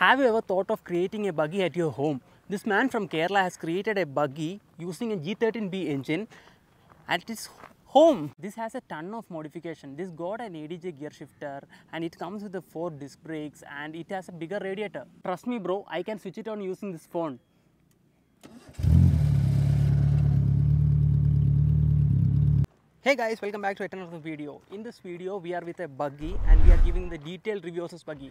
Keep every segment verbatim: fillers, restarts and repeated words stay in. Have you ever thought of creating a buggy at your home? This man from Kerala has created a buggy using a G thirteen B engine at his home. This has a ton of modification. This got an A D J gear shifter and it comes with the four disc brakes and it has a bigger radiator. Trust me bro, I can switch it on using this phone. Hey guys, welcome back to another video. In this video, we are with a buggy and we are giving the detailed review of this buggy.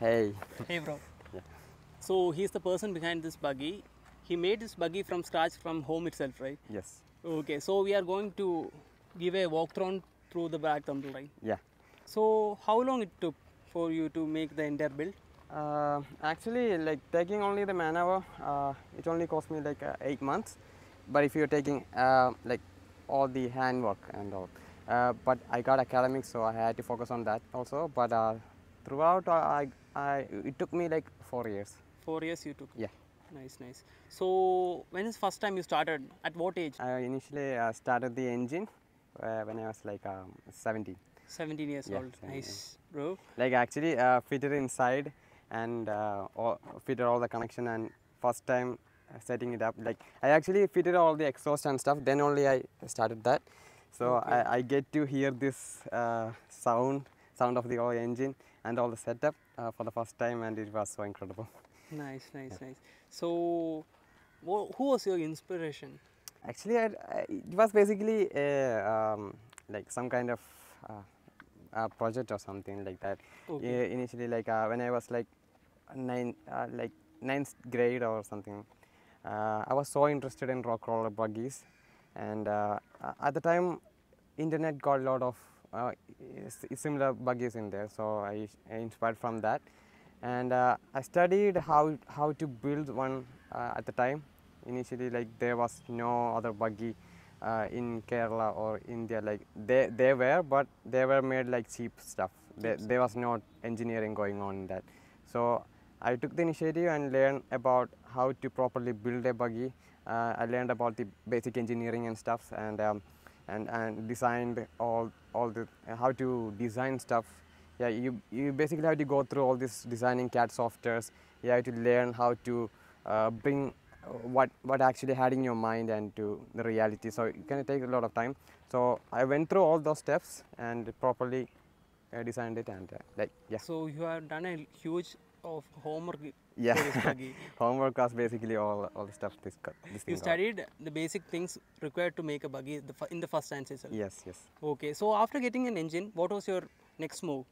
Hey. Hey bro. Yeah. So he's the person behind this buggy. He made this buggy from scratch from home itself, right? Yes. Okay, so we are going to give a walk through through the Black Rumble, right? Yeah. So how long it took for you to make the entire build? Uh, actually, like taking only the man hour, uh, it only cost me like uh, eight months. But if you're taking uh, like all the handwork and all, uh, but I got academics, so I had to focus on that also. But uh, throughout, I. I, it took me like four years. Four years you took? Yeah. Nice, nice. So, when is first time you started? At what age? I initially uh, started the engine uh, when I was like um, seventeen. seventeen years yeah, old. seventeen. Nice, bro. Like actually uh, fitted inside and uh, all, fitted all the connection and first time setting it up. Like I actually fitted all the exhaust and stuff. Then only I started that. So, okay. I, I get to hear this uh, sound, sound of the oil engine and all the setup. Uh, for the first time, and it was so incredible. Nice, nice, yeah. nice. So, wh who was your inspiration? Actually, I, I, it was basically a, um, like some kind of uh, a project or something like that. Okay. Yeah, initially, like uh, when I was like nine, uh, like ninth grade or something, uh, I was so interested in rock roller buggies, and uh, at the time, internet got a lot of. Uh, similar buggies in there, so I, I inspired from that, and uh, I studied how how to build one uh, at the time. Initially, like there was no other buggy uh, in Kerala or India. Like they they were, but they were made like cheap stuff. There, there was no engineering going on in that. So I took the initiative and learned about how to properly build a buggy. Uh, I learned about the basic engineering and stuff, and um, and and designed all. All the uh, how to design stuff. Yeah, you you basically have to go through all this designing C A D softwares. You have to learn how to uh, bring what what actually had in your mind and to the reality. So it can take a lot of time. So I went through all those steps and properly uh, designed it and uh, like yeah. So you have done a huge of homework. Yeah, for this buggy. Homework was basically all all the stuff. This, this you studied got. The basic things required to make a buggy in the first instance itself. Yes, yes. Okay, so after getting an engine, what was your next move?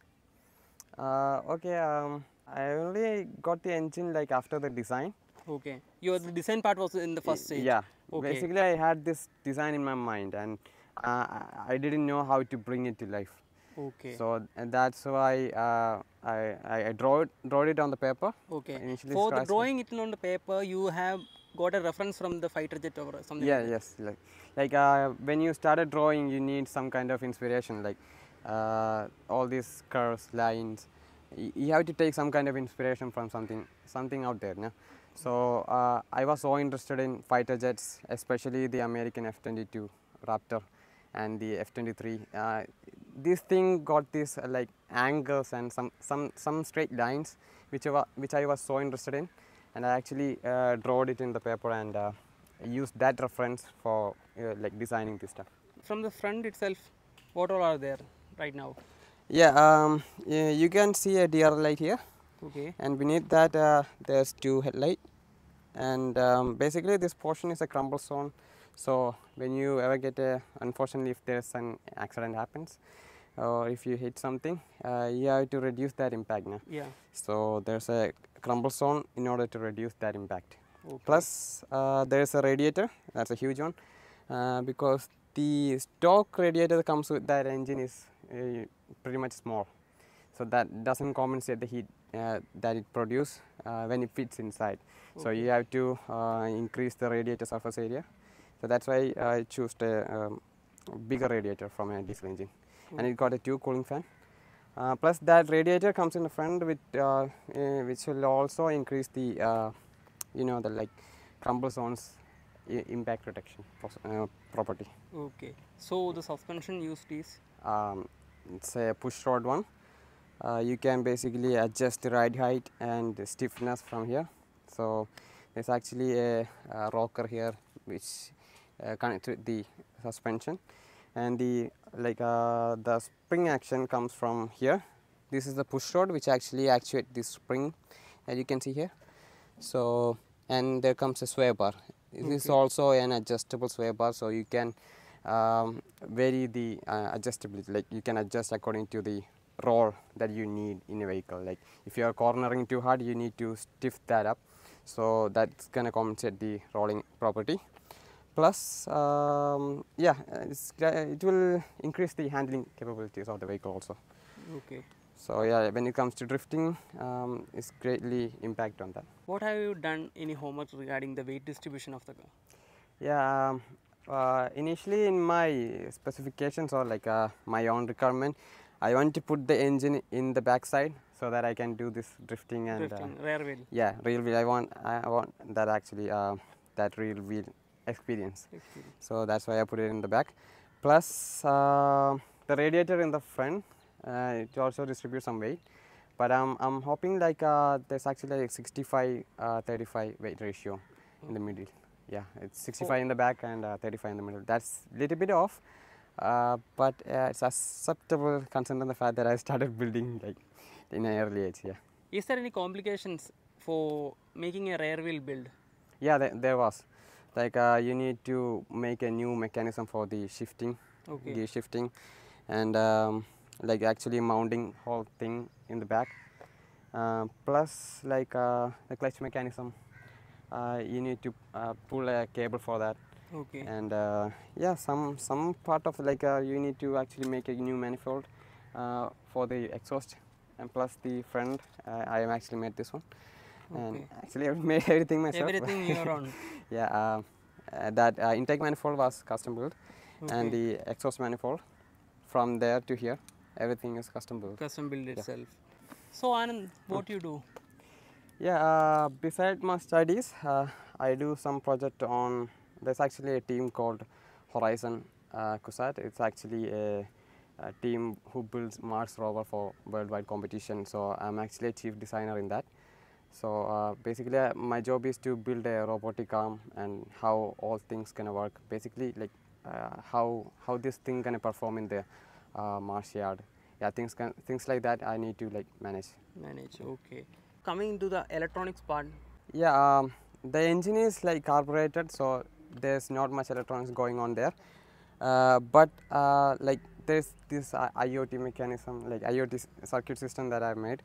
Uh, okay, um, I only got the engine like after the design. Okay, your the design part was in the first stage. Yeah. Okay. Basically, I had this design in my mind, and uh, I didn't know how to bring it to life. Okay. So and that's why uh, I, I I draw it, draw it on the paper. Okay. Initially for the drawing it on the paper, you have got a reference from the fighter jet or something. Yeah. Like yes. Like like uh, when you started drawing, you need some kind of inspiration. Like uh, all these curves, lines. You have to take some kind of inspiration from something something out there. No? So uh, I was so interested in fighter jets, especially the American F twenty-two Raptor and the F twenty-three. Uh, this thing got these uh, like angles and some some some straight lines which I was, which I was so interested in, and I actually uh, drew it in the paper and uh, used that reference for uh, like designing this stuff. From the front itself, what all are there right now? Yeah, um, yeah you can see a D R L light here. Okay. And beneath that uh, there's two headlight, and um, basically this portion is a crumble zone. So when you ever get a, unfortunately if there's an accident happens or if you hit something, uh, you have to reduce that impact now. Yeah. So there's a crumble zone in order to reduce that impact. Okay. Plus uh, there's a radiator, that's a huge one, uh, because the stock radiator that comes with that engine is uh, pretty much small, so that doesn't compensate the heat uh, that it produces uh, when it fits inside. Okay. So you have to uh, increase the radiator surface area. So that's why I choose a um, bigger radiator from a diesel engine. Okay. And it got a two cooling fan. Uh, plus that radiator comes in the front with uh, uh, which will also increase the uh, you know the like crumble zones impact protection uh, property. Okay. So the suspension used is um, it's a push rod one. Uh, you can basically adjust the ride height and the stiffness from here. So there's actually a, a rocker here which uh, connects with the suspension, and the like uh, the spring action comes from here. This is the push rod which actually actuates the spring, as you can see here. So and there comes a sway bar. Okay. This is also an adjustable sway bar, so you can um, vary the uh, adjustability. Like you can adjust according to the roll that you need in a vehicle. Like if you are cornering too hard, you need to stiff that up. So that's gonna compensate the rolling property. Plus, um, yeah, it's, it will increase the handling capabilities of the vehicle also. Okay. So yeah, when it comes to drifting, um, it's greatly impact on that. What have you done any homework regarding the weight distribution of the car? Yeah, uh, initially in my specifications or like uh, my own requirement, I want to put the engine in the back side so that I can do this drifting and drifting, uh, rear wheel. Yeah, rear wheel. I want, I want that actually uh, that rear wheel experience. experience. So that's why I put it in the back. Plus uh, the radiator in the front. Uh, it also distributes some weight, but I'm I'm hoping like uh, there's actually like sixty-five thirty-five weight ratio in the middle. Yeah, it's sixty-five in the back and uh, thirty-five in the middle. That's a little bit off. Uh, but uh, it's acceptable considering the fact that I started building like in an early age. Yeah. Is there any complications for making a rear wheel build? Yeah, there, there was. Like uh, you need to make a new mechanism for the shifting, okay. gear shifting, and um, like actually mounting whole thing in the back. Uh, plus, like uh, the clutch mechanism, uh, you need to uh, pull a cable for that. Okay. And uh, yeah, some some part of like uh, you need to actually make a new manifold uh, for the exhaust, and plus the front. Uh, I have actually made this one, okay. and actually I made everything myself. Everything your own. Yeah, uh, uh, that uh, intake manifold was custom built, okay. and the exhaust manifold from there to here, everything is custom built. Custom built yeah. itself. So Anand, what do hmm. you do? Yeah, uh, besides my studies, uh, I do some project on. There's actually a team called Horizon uh, Cusat. It's actually a, a team who builds Mars Rover for worldwide competition. So I'm actually a chief designer in that. So uh, basically, uh, my job is to build a robotic arm and how all things gonna work. Basically, like uh, how how this thing gonna perform in the uh, Mars yard. Yeah, things can, things like that. I need to like manage. Manage. Okay. Coming to the electronics part. Yeah, um, the engine is like carbureted, so there's not much electronics going on there, uh, but uh, like there's this uh, IoT mechanism, like IoT circuit system that I made.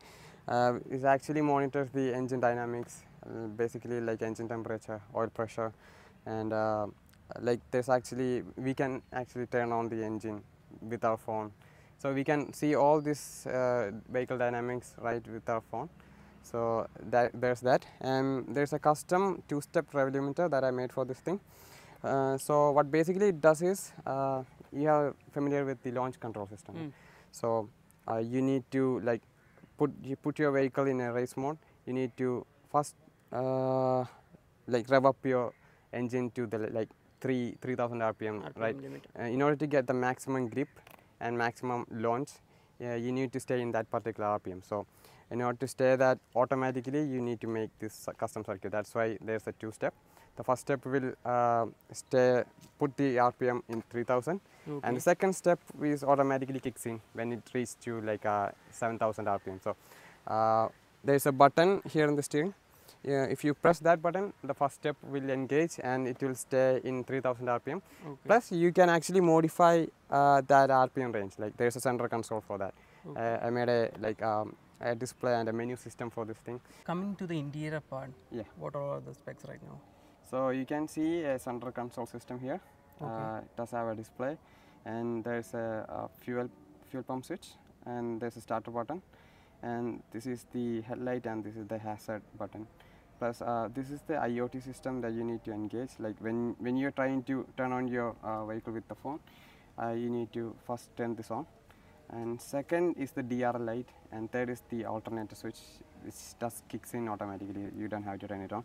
Uh, it actually monitors the engine dynamics, uh, basically like engine temperature, oil pressure, and uh, like there's actually we can actually turn on the engine with our phone, so we can see all this uh, vehicle dynamics right with our phone. So that, there's that, and there's a custom two-step revolumeter that I made for this thing. Uh, so what basically it does is, uh, you are familiar with the launch control system. Mm. So uh, you need to like put you put your vehicle in a race mode. You need to first uh, like rev up your engine to the like three three thousand R P M, R P M, right? Uh, in order to get the maximum grip and maximum launch, uh, you need to stay in that particular R P M. So. In order to stay that automatically, you need to make this custom circuit. That's why there's a two-step. The first step will uh, stay, put the R P M in three thousand, okay. and the second step is automatically kicks in when it reaches to like uh, seven thousand R P M. So uh, there's a button here in the steering. Yeah, if you press that button, the first step will engage and it will stay in three thousand R P M. Okay. Plus, you can actually modify uh, that R P M range. Like there's a central console for that. Okay. Uh, I made a like. Um, a display and a menu system for this thing. Coming to the interior part, yeah. what are the specs right now? So you can see a central console system here. Okay. Uh, it does have a display, and there's a, a fuel fuel pump switch, and there's a starter button, and this is the headlight, and this is the hazard button. Plus uh, this is the IoT system that you need to engage, like when when you're trying to turn on your uh, vehicle with the phone, uh, you need to first turn this on, and second is the D R L light, and third is the alternator switch, which just kicks in automatically. You don't have to turn it on.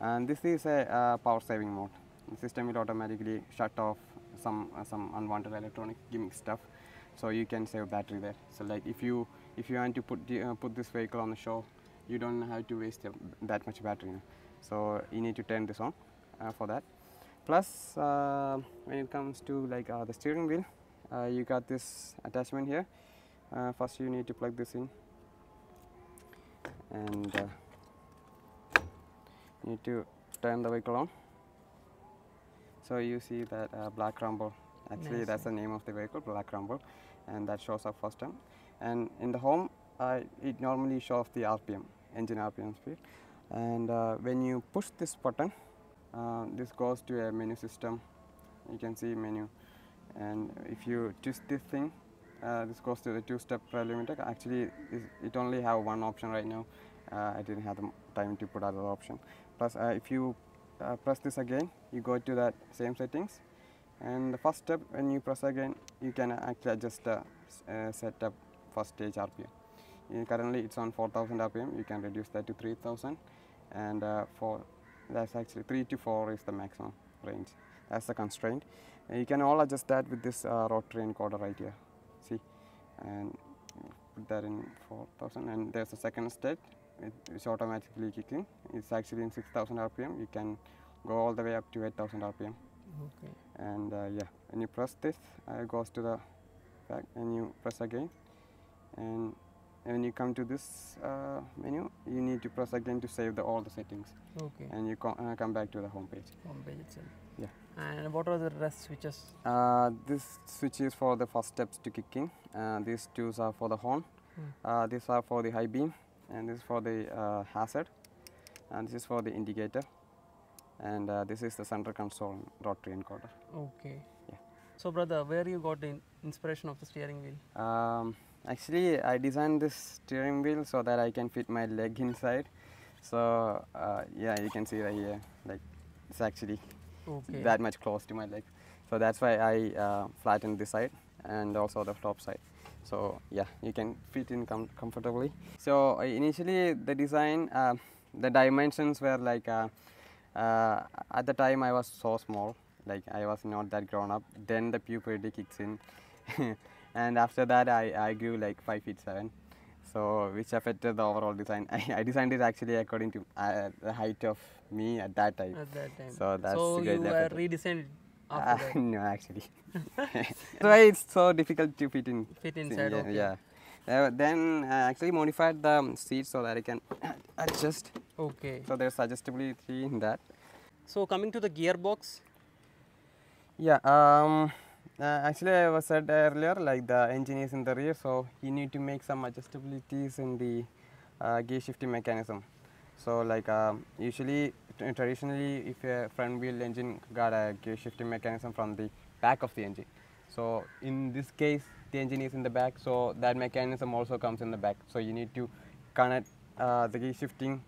And this is a uh, power saving mode. The system will automatically shut off some uh, some unwanted electronic gimmick stuff, so you can save battery there. So like if you if you want to put the, uh, put this vehicle on the shore, you don't have to waste that much battery now. So you need to turn this on uh, for that. Plus uh, when it comes to like uh, the steering wheel, uh, you got this attachment here. Uh, first you need to plug this in, and uh, you need to turn the vehicle on. So you see that uh, Black Rumble, actually nice. That's the name of the vehicle, Black Rumble, and that shows up first time. And in the home, Uh, it normally shows the R P M, engine R P M speed, and uh, when you push this button, uh, this goes to a menu system. You can see menu, and if you twist this thing, uh, this goes to the two-step limiter. Actually, it only have one option right now. Uh, I didn't have the time to put other option. Plus, uh, if you uh, press this again, you go to that same settings, and the first step when you press again, you can actually adjust the uh, setup first stage R P M. Currently it's on four thousand R P M. You can reduce that to three thousand, and uh, for that's actually three to four is the maximum range. That's the constraint. And you can all adjust that with this uh, rotary encoder right here. See, and put that in four thousand, and there's a second state which automatically kicking. It's actually in six thousand R P M. You can go all the way up to eight thousand R P M. Okay. And uh, yeah, when you press this, uh, it goes to the back, and you press again, and when you come to this uh, menu, you need to press again to save the, all the settings. Okay. And you uh, come back to the home page. Home page itself. Yeah. And what are the rest switches? Uh, this switch is for the first steps to kicking. Uh, these two are for the horn. Hmm. Uh, these are for the high beam, and this is for the uh, hazard, and this is for the indicator, and uh, this is the center console rotary encoder. Okay. Yeah. So, brother, where you got the inspiration of the steering wheel? Um, Actually, I designed this steering wheel so that I can fit my leg inside. So, uh, yeah, you can see right here, like it's actually okay. That much close to my leg. So that's why I uh, flattened this side and also the top side. So yeah, you can fit in com comfortably. So uh, initially the design, uh, the dimensions were like, uh, uh, at the time I was so small, like I was not that grown up. Then the puberty kicks in. And after that, I, I grew like five feet seven, so which affected the overall design. I, I designed it actually according to uh, the height of me at that time. At that time. So that's so you were redesigned after uh, that? No, actually. So it's so difficult to fit in. Fit inside, yeah. Okay. Yeah. Uh, then I actually modified the seat so that I can adjust. Okay. So there's suggestibility in that. So coming to the gearbox? Yeah. Um, Uh, actually, I was said earlier, like the engine is in the rear, so you need to make some adjustabilities in the uh, gear shifting mechanism. So, like um, usually, traditionally, if a front wheel engine got a gear shifting mechanism from the back of the engine, so in this case, the engine is in the back, so that mechanism also comes in the back. So you need to connect uh, the gear shifting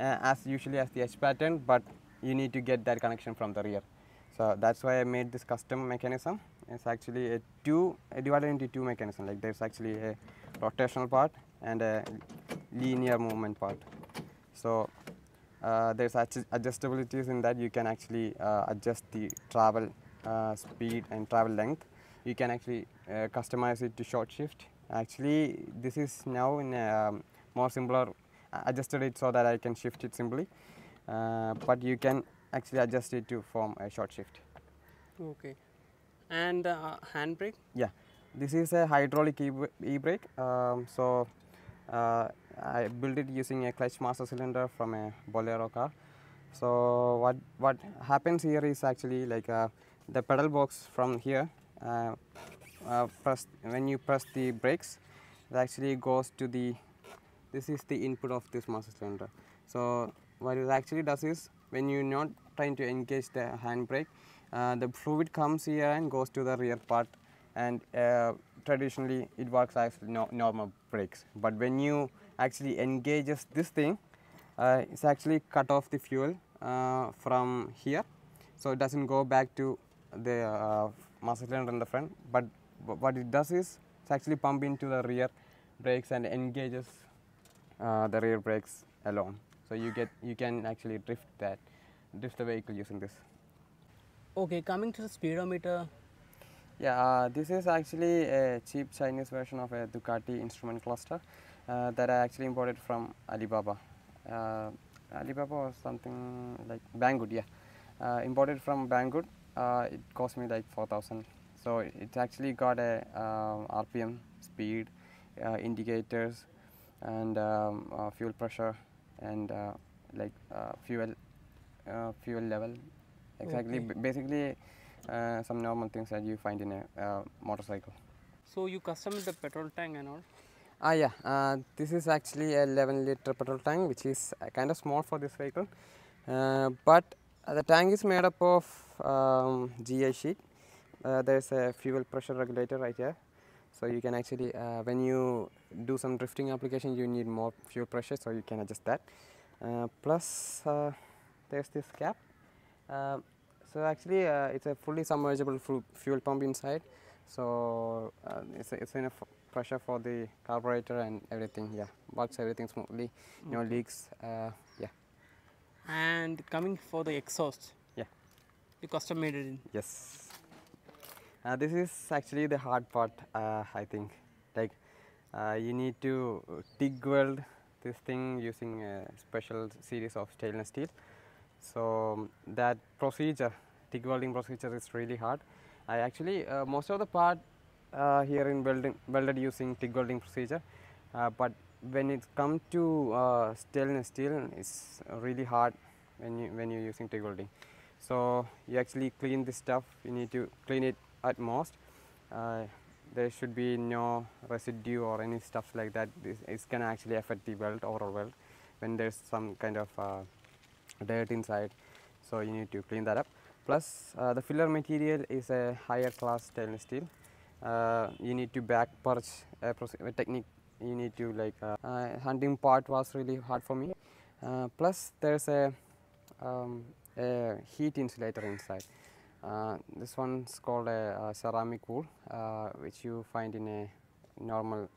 uh, as usually as the H pattern, but you need to get that connection from the rear. So that's why I made this custom mechanism. It's actually a two a divided into two mechanism. Like there's actually a rotational part and a linear movement part. So uh, there's adjustabilities in that. You can actually uh, adjust the travel uh, speed and travel length. You can actually uh, customize it to short shift. Actually, this is now in a um, more simpler. I adjusted it so that I can shift it simply. Uh, but you can actually adjust it to form a short shift. Okay. And uh, handbrake? Yeah, this is a hydraulic e-brake. Um, so uh, I built it using a clutch master cylinder from a Bolero car. So what what happens here is actually like uh, the pedal box from here. Uh, uh, press, when you press the brakes, it actually goes to the. This is the input of this master cylinder. So what it actually does is when you're not trying to engage the handbrake. Uh, the fluid comes here and goes to the rear part, and uh, traditionally it works as no, normal brakes, but when you actually engages this thing, uh, it's actually cut off the fuel uh, from here, so it doesn't go back to the uh, master cylinder in the front, but, but what it does is it's actually pump into the rear brakes and engages uh, the rear brakes alone. So you get you can actually drift that drift the vehicle using this. Okay, coming to the speedometer. Yeah, uh, this is actually a cheap Chinese version of a Ducati instrument cluster uh, that I actually imported from Alibaba. Uh, Alibaba or something like Banggood, yeah. Uh, imported from Banggood, uh, it cost me like four thousand. So it's actually got a um, R P M speed, uh, indicators, and um, uh, fuel pressure, and uh, like uh, fuel uh, fuel level. Exactly, okay. Basically uh, some normal things that you find in a uh, motorcycle. So you customize the petrol tank and all? Ah yeah, uh, this is actually a eleven litre petrol tank, which is uh, kind of small for this vehicle. Uh, but uh, the tank is made up of um, G I sheet. Uh, there's a fuel pressure regulator right here. So you can actually, uh, when you do some drifting application, you need more fuel pressure, so you can adjust that. Uh, plus uh, there's this cap. Uh, So actually uh, it's a fully submergible fuel pump inside, so uh, it's, it's enough pressure for the carburetor and everything, yeah, works everything smoothly, no okay. leaks, uh, yeah. And coming for the exhaust, yeah, you custom made it in? Yes. Uh, this is actually the hard part, uh, I think, like uh, you need to TIG weld this thing using a special series of stainless steel. So that procedure, TIG welding procedure, is really hard. I actually, uh, most of the part uh, here in welding, welded using TIG welding procedure, uh, but when it comes to uh, stainless steel, it's really hard when, you, when you're using TIG welding. So you actually clean this stuff, you need to clean it at most. Uh, there should be no residue or any stuff like that. It's, it's gonna actually affect the weld, overall weld, when there's some kind of uh, dirt inside, so you need to clean that up. Plus uh, the filler material is a higher class stainless steel. Uh, you need to back purge a technique, you need to like uh, uh, hunting part was really hard for me. Uh, plus there's a, um, a heat insulator inside. Uh, this one's called a, a ceramic wool, uh, which you find in a normal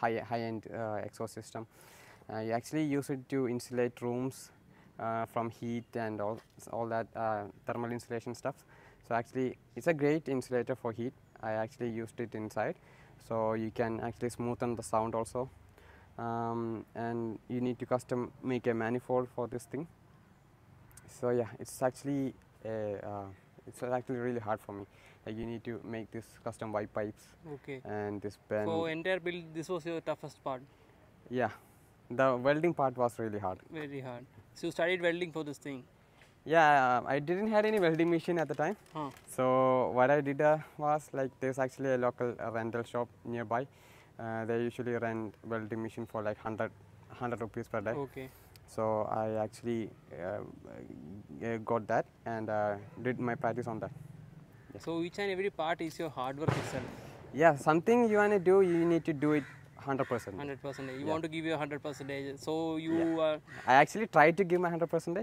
high, high-end uh, exhaust system. Uh, you actually use it to insulate rooms Uh, from heat and all, all that uh, thermal insulation stuff. So actually it's a great insulator for heat. I actually used it inside, so you can actually smoothen the sound also. Um, and you need to custom make a manifold for this thing. So yeah, it's actually a, uh, it's actually really hard for me. Like you need to make this custom white pipes. Okay. And this pen. So entire build, this was your toughest part? Yeah. The welding part was really hard. Very hard. So you studied welding for this thing? Yeah, I didn't have any welding machine at the time. Huh. So what I did uh, was, like, there's actually a local uh, rental shop nearby. Uh, they usually rent welding machine for like one hundred rupees per day. Okay. So I actually uh, got that and uh, did my practice on that. Yeah. So each and every part is your hard work itself? Yeah, something you want to do, you need to do it one hundred percent. one hundred percent. You yeah. want to give your one hundred percent. So you yeah. are... I actually tried to give my one hundred percent.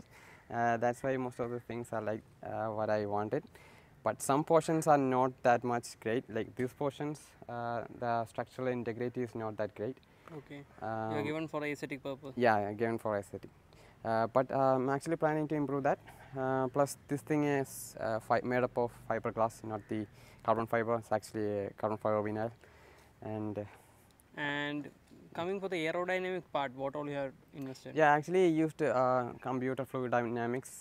Uh, that's why most of the things are like uh, what I wanted. But some portions are not that much great. Like these portions, uh, the structural integrity is not that great. Okay. Um, You're given for aesthetic purpose. Yeah, given for aesthetic. Uh, but I'm actually planning to improve that. Uh, plus this thing is uh, fi made up of fiberglass, not the carbon fiber. It's actually a carbon fiber vinyl. And... Uh, And coming for the aerodynamic part, what all you have invested? Yeah, actually used uh, computer fluid dynamics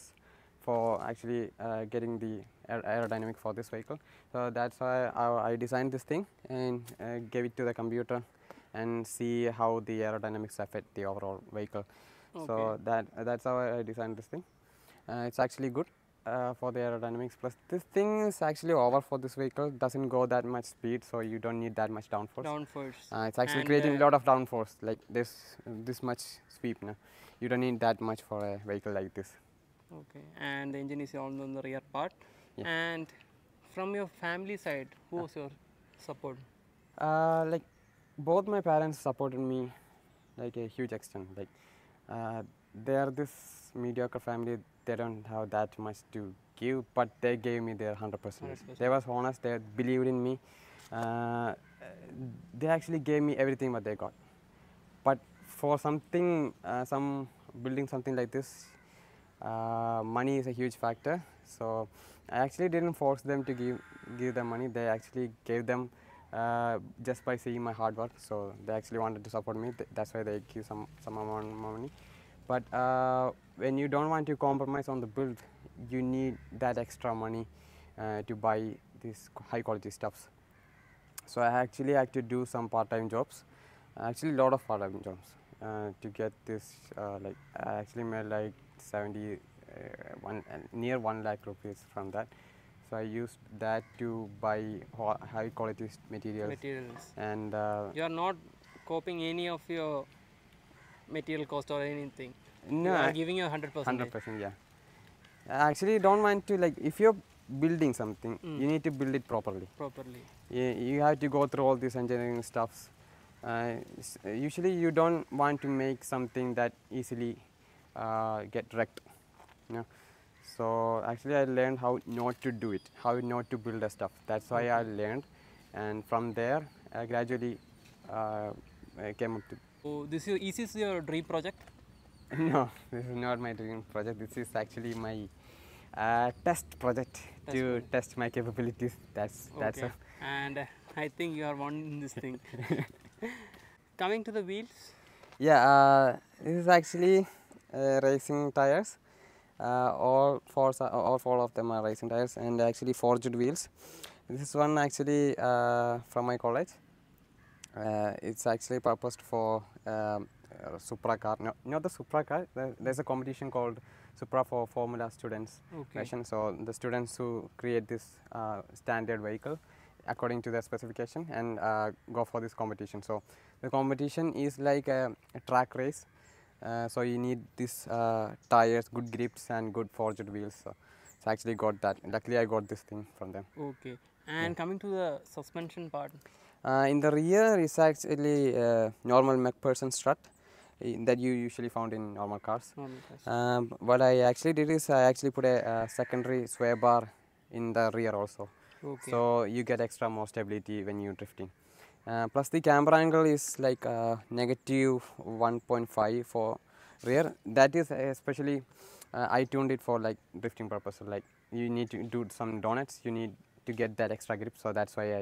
for actually uh, getting the aer aerodynamic for this vehicle. So that's why I, I designed this thing and uh, gave it to the computer and see how the aerodynamics affect the overall vehicle. Okay. So that uh, that's how I designed this thing. Uh, it's actually good uh, for the aerodynamics. Plus this thing is actually over for this vehicle, doesn't go that much speed, so you don't need that much downforce. Downforce. Uh, it's actually and creating a uh, lot of downforce, like this this much sweep. No? You don't need that much for a vehicle like this. Okay, and the engine is all on the rear part. Yeah. And from your family side, who was uh, your support? Uh, like both my parents supported me like a huge extent. Like uh, they are this mediocre family. They don't have that much to give, but they gave me their hundred percent. They was honest. They believed in me. Uh, they actually gave me everything what they got. But for something, uh, some building something like this, uh, money is a huge factor. So I actually didn't force them to give give them money. They actually gave them uh, just by seeing my hard work. So they actually wanted to support me. That's why they give some some amount of money. But uh, when you don't want to compromise on the build, you need that extra money uh, to buy these high quality stuffs. So I actually had to do some part-time jobs. Actually, a lot of part-time jobs uh, to get this. Uh, like I actually made like seventy. Uh, one uh, near one lakh rupees from that, so I used that to buy high quality materials. Materials. And uh, you are not coping any of your material cost or anything. No, you are giving you hundred percent. Hundred percent, yeah. I actually don't want to, like, if you're building something, mm. you need to build it properly. Properly. Yeah, you, you have to go through all these engineering stuffs. Uh, usually, you don't want to make something that easily uh, get wrecked. Yeah. So actually I learned how not to do it, how not to build a stuff. That's why I learned, and from there I gradually uh, I came up to. Oh, this is, is this your dream project? No, this is not my dream project. This is actually my uh, test project test to project. test my capabilities. That's okay. That's. A and uh, I think you are one in this thing. Coming to the wheels. Yeah, uh, this is actually uh, racing tires. Uh, all four, all four of them are racing tires and actually forged wheels. This one actually uh, from my college. Uh, it's actually purposed for um, uh, Supra car. No, not the Supra car. There's a competition called Supra for Formula Students. Okay. Version. So the students who create this uh, standard vehicle according to their specification and uh, go for this competition. So the competition is like a, a track race. Uh, so you need these uh, tires, good grips and good forged wheels. So, so I actually got that. Luckily I got this thing from them. Okay. And yeah. Coming to the suspension part. Uh, in the rear is actually uh, normal MacPherson strut that you usually found in normal cars. Normal cars. Um, what I actually did is I actually put a uh, secondary sway bar in the rear also. Okay. So you get extra more stability when you're drifting. Uh, plus the camber angle is like uh, negative one point five for rear. That is especially uh, I tuned it for like drifting purpose. Like you need to do some donuts, you need to get that extra grip. So that's why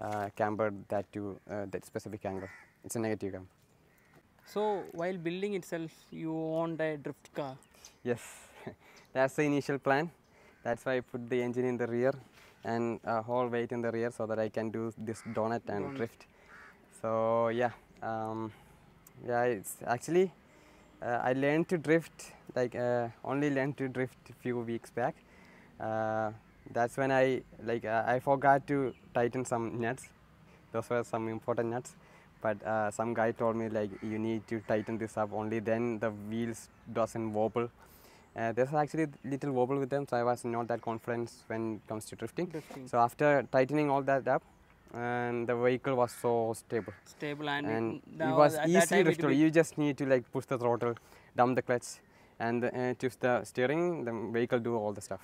I uh, cambered that to uh, that specific angle. It's a negative camber. So while building itself, you want a drift car? Yes, that's the initial plan. That's why I put the engine in the rear and a uh, whole weight in the rear so that I can do this donut and donut. drift. So yeah, um, yeah, it's actually uh, I learned to drift, like uh, only learned to drift a few weeks back. Uh, that's when I like uh, I forgot to tighten some nuts. Those were some important nuts, but uh, some guy told me like you need to tighten this up, only then the wheels doesn't wobble. Uh, there's actually little wobble with them, so I was not that confident when it comes to drifting. drifting. So after tightening all that up, and the vehicle was so stable. Stable and, and it, it was easy drifting. You just need to like push the throttle, dump the clutch, and uh, choose the steering. The vehicle do all the stuff.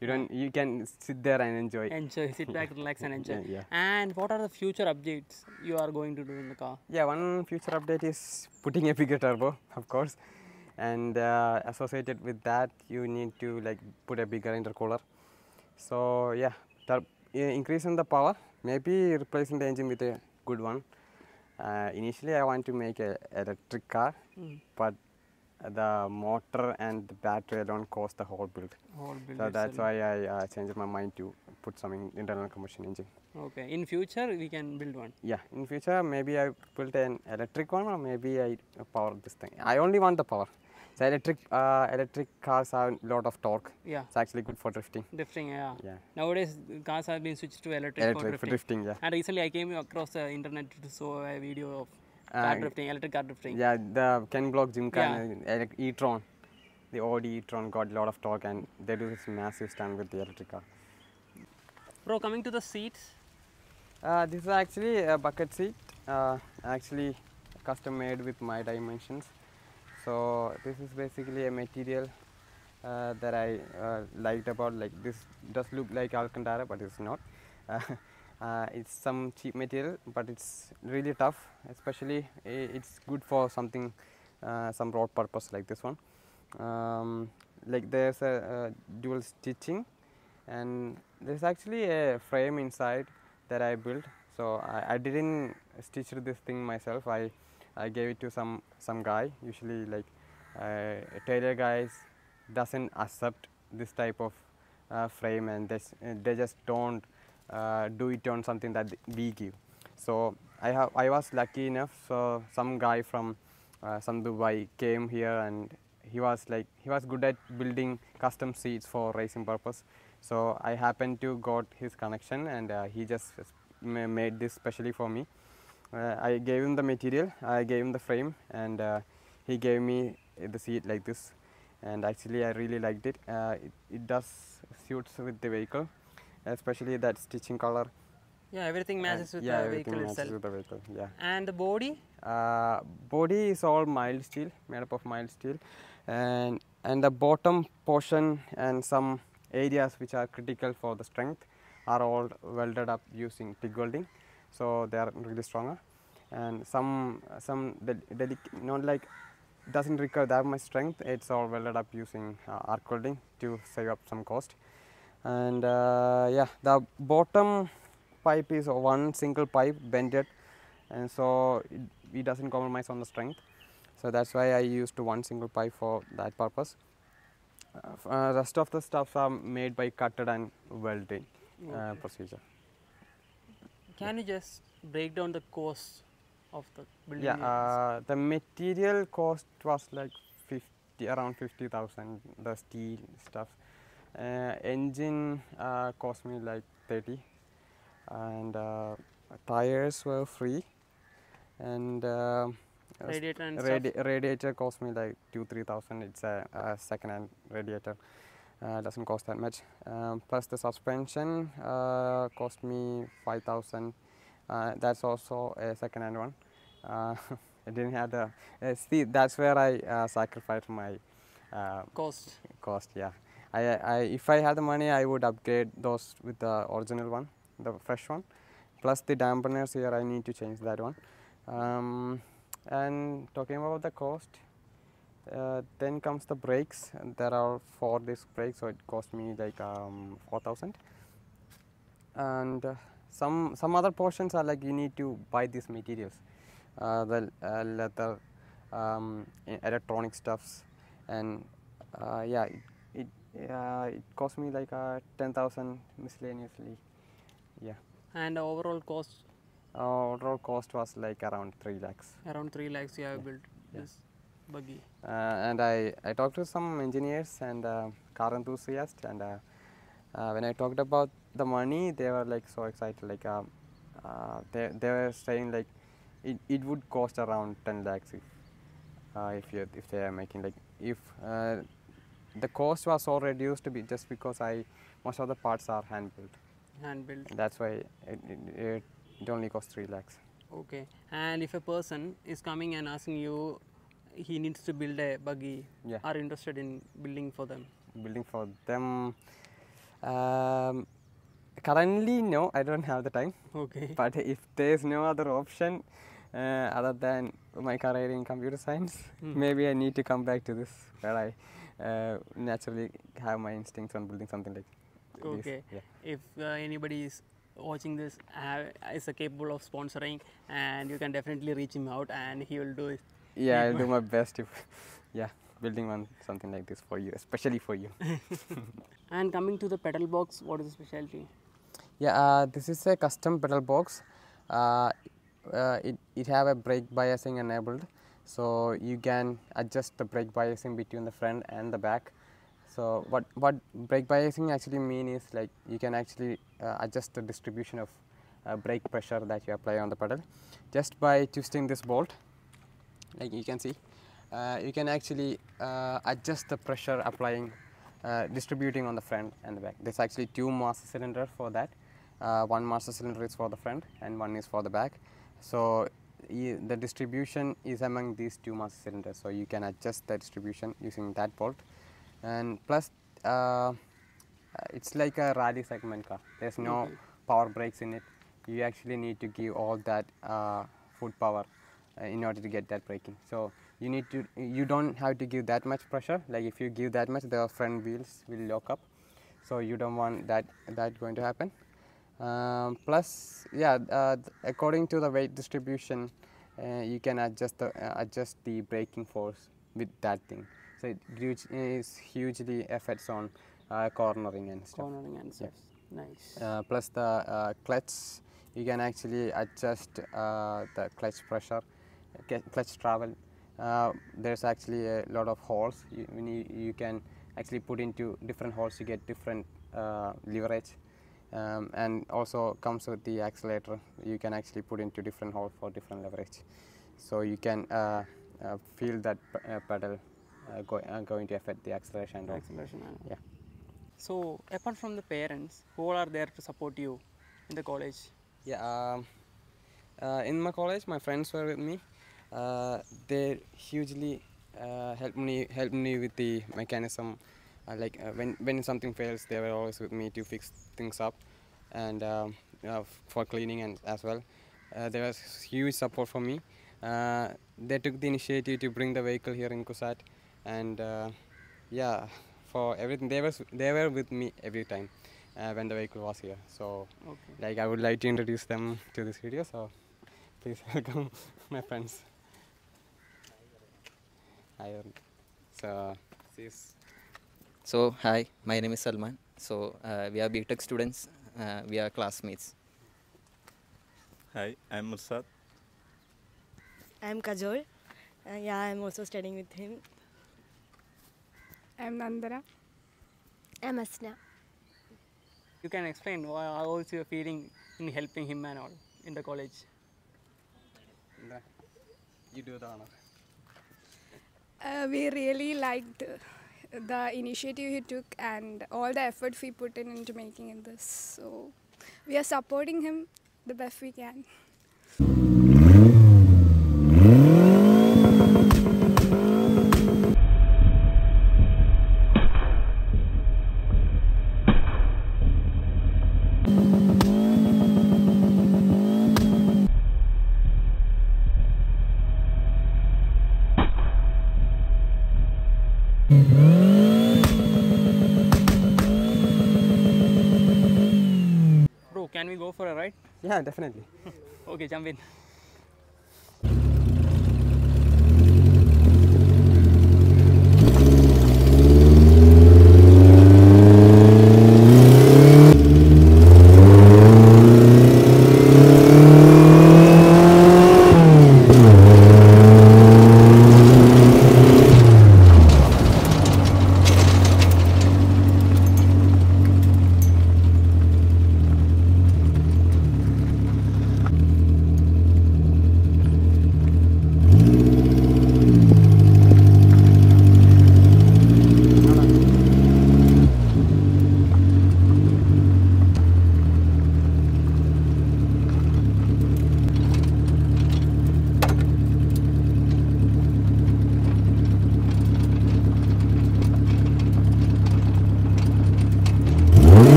You don't. You can sit there and enjoy. Enjoy. Sit back, relax, and enjoy. Yeah, yeah. And what are the future updates you are going to do in the car? Yeah, one future update is putting a bigger turbo, of course. And uh, associated with that, you need to like put a bigger intercooler. So yeah, increasing the power, maybe replacing the engine with a good one. Uh, initially, I want to make an electric car, mm. but the motor and the battery alone cost the whole build. Whole build so that's why I uh, changed my mind to put some in internal combustion engine. Okay, in future we can build one. Yeah, in future maybe I built an electric one, or maybe I power this thing. I only want the power. So electric uh, electric cars have a lot of torque. Yeah. It's actually good for drifting. Drifting, yeah. Yeah. Nowadays cars have been switched to electric, electric for drifting. For drifting, yeah. And recently I came across the internet to saw a video of car uh, drifting, electric car drifting. Yeah, the Ken Block Gymkhana, yeah. e-tron. The old e-tron got a lot of torque and they do this massive stand with the electric car. Bro, coming to the seats. Uh, this is actually a bucket seat, uh, actually custom made with my dimensions. So this is basically a material uh, that I uh, liked about, like this does look like Alcantara, but it's not. Uh, uh, it's some cheap material, but it's really tough, especially it's good for something, uh, some road purpose like this one. Um, like there's a, a dual stitching, and there's actually a frame inside that I built. So I, I didn't stitch this thing myself. I I gave it to some some guy. Usually, like uh, tailor guys doesn't accept this type of uh, frame, and they they just don't uh, do it on something that we give. So I have I was lucky enough. So some guy from uh, some Dubai came here, and he was like he was good at building custom seats for racing purpose. So I happened to got his connection, and uh, he just made this specially for me. Uh, I gave him the material, I gave him the frame, and uh, he gave me the seat like this. And actually I really liked it. Uh, it, it does suits with the vehicle, especially that stitching color. Yeah, everything matches and, with yeah, the vehicle matches itself. With the vehicle, yeah. And the body? Uh, body is all mild steel, made up of mild steel, and and the bottom portion and some areas which are critical for the strength are all welded up using TIG welding, so they are really stronger. And some some del not like doesn't require that much strength. It's all welded up using uh, arc welding to save up some cost. And uh, yeah, the bottom pipe is one single pipe bended, and so it, it doesn't compromise on the strength. So that's why I used one single pipe for that purpose. Uh, rest of the stuffs are made by cutted and welding uh, okay. procedure. Can yeah. you just break down the cost of the building? Yeah, uh, the material cost was like fifty, around fifty thousand. The steel stuff, uh, engine uh, cost me like thirty, and uh, tires were free, and. Uh, Radiator, and Radi stuff. radiator cost me like two three thousand. It's a, a second-hand radiator, uh, doesn't cost that much. Um, plus the suspension uh, cost me five thousand. Uh, that's also a second-hand one. Uh, I didn't have the uh, see. That's where I uh, sacrificed my uh, cost. Cost, yeah. I, I if I had the money, I would upgrade those with the original one, the fresh one. Plus the dampeners here, I need to change that one. Um, And talking about the cost, uh, then comes the brakes. There are four disc brakes, so it cost me like um, four thousand. And uh, some some other portions are like you need to buy these materials, uh, the uh, leather, um, electronic stuffs, and uh, yeah, it it, uh, it cost me like uh, ten thousand miscellaneously, yeah. And the overall cost. Uh, overall cost was like around three lakhs. Around three lakhs, you have yeah. built yeah. this buggy. Uh, and I, I talked to some engineers and uh, car enthusiasts, and uh, uh, when I talked about the money, they were like so excited. Like uh, uh, they they were saying like it it would cost around ten lakhs if uh, if you if they are making like if uh, the cost was so reduced to be just because I most of the parts are hand built. Hand built. That's why it. it, it It only costs three lakhs. Okay. And if a person is coming and asking you, he needs to build a buggy. Yeah. Are you interested in building for them? Building for them. Um, currently, no. I don't have the time. Okay. But if there is no other option uh, other than my career in computer science, mm. maybe I need to come back to this, where I uh, naturally have my instincts on building something like this. Okay. Yeah. If uh, anybody is watching this uh, is uh, capable of sponsoring, and you can definitely reach him out, and he will do it. Yeah, I'll do my best if yeah building one something like this for you, especially for you. And coming to the pedal box, what is the specialty? Yeah, uh, this is a custom pedal box. Uh, uh, it it have a brake biasing enabled, so you can adjust the brake biasing between the front and the back. So what what brake biasing actually mean is like you can actually uh, adjust the distribution of uh, brake pressure that you apply on the pedal just by twisting this bolt. Like you can see, uh, you can actually uh, adjust the pressure applying, uh, distributing on the front and the back. There's actually two master cylinder for that, uh, one master cylinder is for the front and one is for the back. So e the distribution is among these two master cylinders, so you can adjust the distribution using that bolt. And plus uh, it's like a rally segment car, there's no okay. power brakes in it. You actually need to give all that uh, foot power uh, in order to get that braking. So you need to, you don't have to give that much pressure. Like if you give that much, the front wheels will lock up, so you don't want that that going to happen. Um, plus yeah, uh, according to the weight distribution, uh, you can adjust the uh, adjust the braking force with that thing. So it huge, is hugely affects on uh, cornering and stuff. Cornering and stuff. Yeah. Nice. Uh, plus the uh, clutch, you can actually adjust uh, the clutch pressure, clutch travel. Uh, there's actually a lot of holes. You, you, you can actually put into different holes to get different uh, leverage. Um, and also comes with the accelerator, you can actually put into different holes for different leverage. So you can uh, uh, feel that uh, pedal uh, go, uh, going to affect the acceleration. Acceleration. Yeah. So apart from the parents, who all are there to support you in the college? Yeah, um, uh, in my college my friends were with me. Uh, they hugely uh, helped me helped me with the mechanism. Uh, like uh, when when something fails, they were always with me to fix things up, and um, uh, for cleaning and as well. Uh, there was huge support for me. Uh, they took the initiative to bring the vehicle here in Cusat, and uh, yeah, for everything they were they were with me every time uh, when the vehicle was here. So okay. like I would like to introduce them to this video. So please welcome my friends. Hi, so this. So hi, my name is Salman. So uh, we are B TEC students. Uh, we are classmates. Hi, I'm Mursad. I'm Kajol. Uh, yeah, I'm also studying with him. I'm Nandana. I'm Asna. You can explain how was your feeling in helping him and all in the college. You do the honor. Uh, we really liked the initiative he took and all the effort we put in into making it this. So we are supporting him the best we can. Can we go for a ride? Yeah, definitely. Okay, jump in.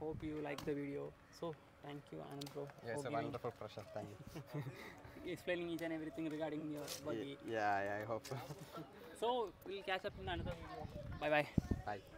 Hope you like the video. So thank you, Anand bro. Yeah, it's a wonderful pressure. Thank you. Explaining each and everything regarding your body. Yeah, yeah, I hope so. So we'll catch up in another video. Bye bye. Bye.